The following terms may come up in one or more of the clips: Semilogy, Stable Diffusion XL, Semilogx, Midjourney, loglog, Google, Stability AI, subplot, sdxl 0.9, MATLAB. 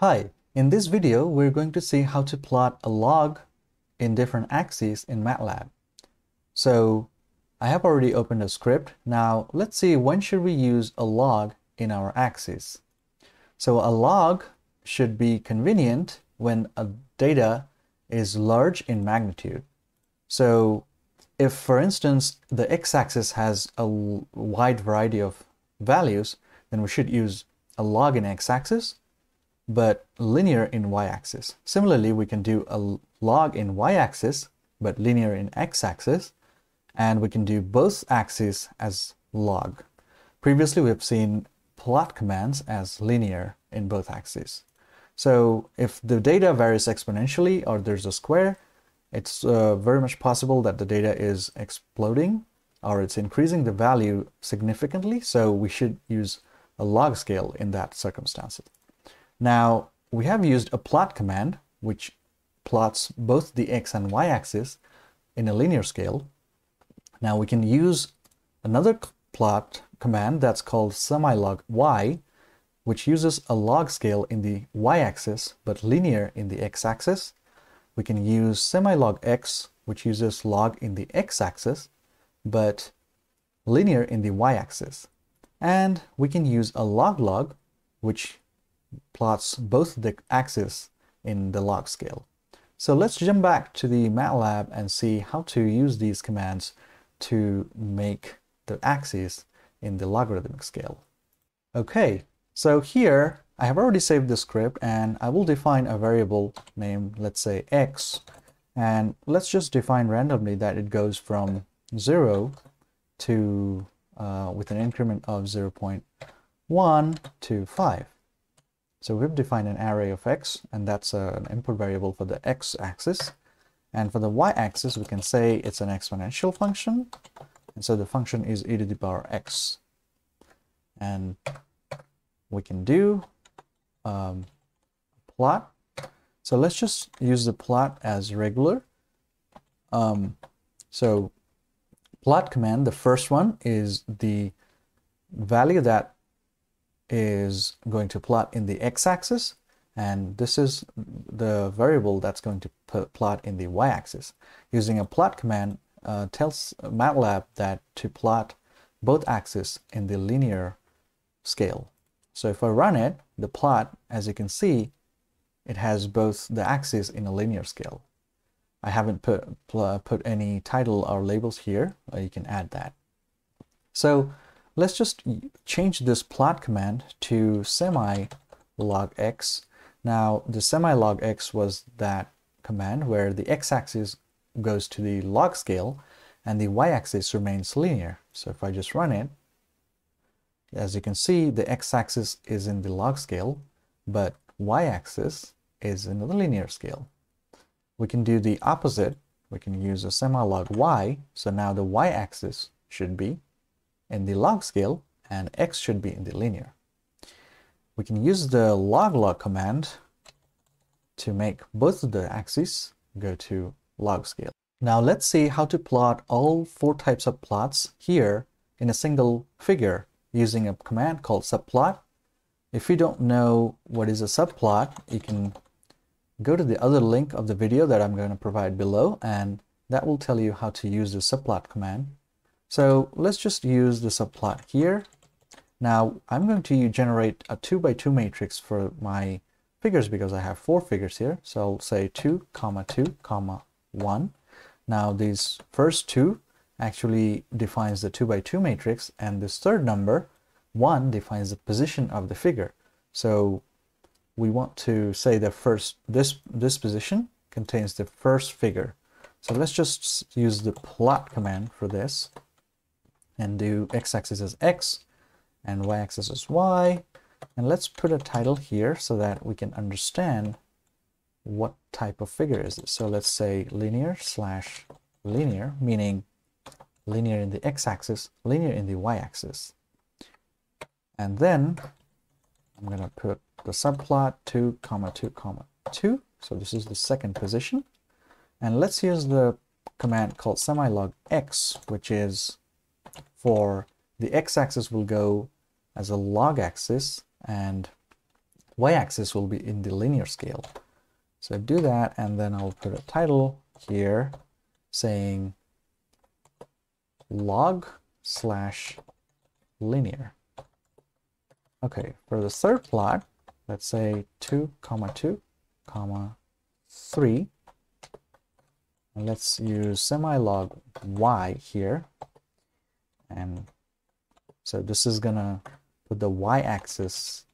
Hi, in this video, we're going to see how to plot a log in different axes in MATLAB. So I have already opened a script. Now let's see when should we use a log in our axes. So a log should be convenient when a data is large in magnitude. So if, for instance, the x-axis has a wide variety of values, then we should use a log in x-axis, but linear in y-axis. Similarly, we can do a log in y-axis, but linear in x-axis, and we can do both axes as log. Previously, we've seen plot commands as linear in both axes. So if the data varies exponentially or there's a square, it's very much possible that the data is exploding or it's increasing the value significantly, so we should use a log scale in that circumstance. Now, we have used a plot command, which plots both the x and y axis in a linear scale. Now we can use another plot command that's called Semilogx y, which uses a log scale in the y axis, but linear in the x axis. We can use Semilogx, which uses log in the x axis, but linear in the y axis. And we can use a loglog, which plots both the axes in the log scale. So let's jump back to the MATLAB and see how to use these commands to make the axes in the logarithmic scale. Okay, so here I have already saved the script and I will define a variable named, let's say, x, and let's just define randomly that it goes from 0 to with an increment of 0.1 to 5. So we've defined an array of x, and that's an input variable for the x-axis. And for the y-axis, we can say it's an exponential function. And so the function is e to the power x. And we can do a plot. So let's just use the plot as regular. So plot command, the first one is the value that is going to plot in the x-axis, and this is the variable that's going to plot in the y-axis. Using a plot command tells MATLAB that to plot both axes in the linear scale. So if I run it, the plot, as you can see, it has both the axes in a linear scale. I haven't put any title or labels here, or you can add that. So let's just change this plot command to Semilogx. Now, the Semilogx was that command where the x-axis goes to the log scale and the y-axis remains linear. So if I just run it, as you can see, the x-axis is in the log scale, but y-axis is in the linear scale. We can do the opposite. We can use a Semilog y, so now the y-axis should be in the log scale and x should be in the linear. We can use the loglog command to make both of the axes go to log scale. Now let's see how to plot all four types of plots here in a single figure using a command called subplot. If you don't know what is a subplot, you can go to the other link of the video that I'm going to provide below, and that will tell you how to use the subplot command. So let's just use the subplot here. Now I'm going to generate a 2 by 2 matrix for my figures because I have 4 figures here. So I'll say 2, 2, 1. Now these first 2 actually defines the 2 by 2 matrix, and this third number 1 defines the position of the figure. So we want to say the first this position contains the first figure. So let's just use the plot command for this, and do x-axis as x and y-axis as y, and let's put a title here so that we can understand what type of figure is this. So let's say linear slash linear, meaning linear in the x-axis, linear in the y-axis. And then I'm going to put the subplot 2, 2, 2, so this is the second position. And let's use the command called Semilogx, which is for the x-axis will go as a log axis, and y-axis will be in the linear scale. So I do that, and then I'll put a title here saying log/linear. Okay, for the third plot, let's say 2, 2, 3, and let's use semilog y here, and so this is gonna put the y-axis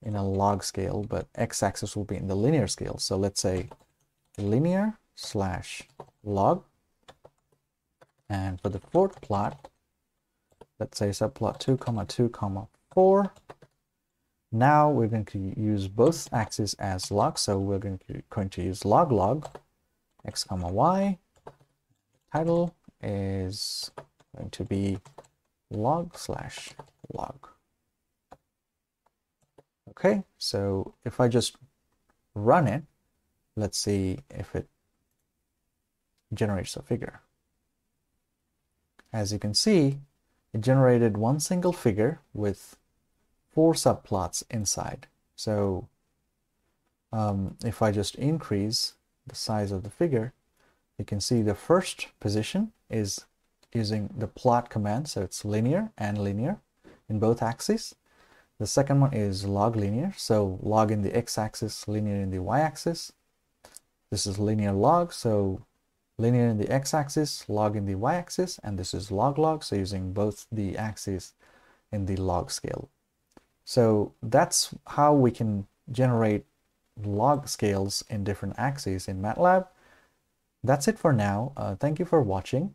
in a log scale, but x-axis will be in the linear scale. So let's say linear/log, and for the fourth plot, let's say subplot 2, 2, 4. Now we're going to use both axes as log, so we're going to use loglog x, y. Title is going to be log/log. Okay, so if I just run it, let's see if it generates a figure. As you can see, it generated one single figure with 4 subplots inside. So if I just increase the size of the figure, you can see the first position is using the plot command, so it's linear and linear in both axes. The second one is log linear, so log in the x-axis, linear in the y-axis. This is linear log, so linear in the x-axis, log in the y-axis, and this is log log, so using both the axes in the log scale. So that's how we can generate log scales in different axes in MATLAB. That's it for now. Thank you for watching.